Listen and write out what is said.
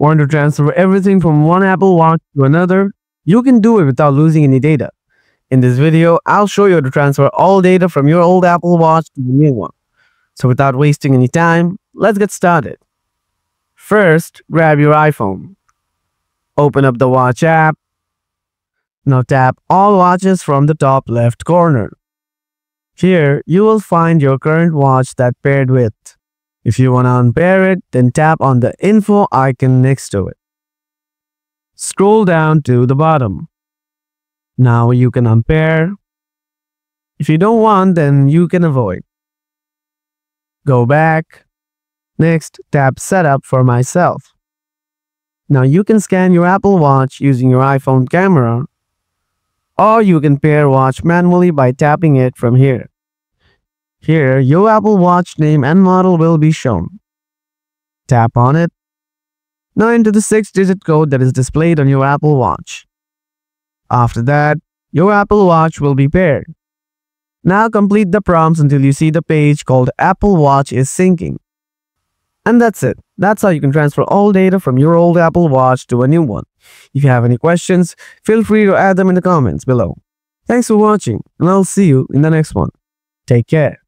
Want to transfer everything from one Apple Watch to another? You can do it without losing any data. In this video, I'll show you how to transfer all data from your old Apple Watch to the new one. So without wasting any time, let's get started. First, grab your iPhone. Open up the Watch app. Now tap all watches from the top left corner. Here, you will find your current watch that paired with. If you want to unpair it, then tap on the info icon next to it. Scroll down to the bottom. Now you can unpair. If you don't want, then you can avoid. Go back. Next, tap Setup for Myself. Now you can scan your Apple Watch using your iPhone camera, or you can pair watch manually by tapping it from here. Here, your Apple Watch name and model will be shown. Tap on it. Now enter the 6-digit code that is displayed on your Apple Watch. After that, your Apple Watch will be paired. Now complete the prompts until you see the page called Apple Watch is syncing. And that's it. That's how you can transfer all data from your old Apple Watch to a new one. If you have any questions, feel free to add them in the comments below. Thanks for watching, and I'll see you in the next one. Take care.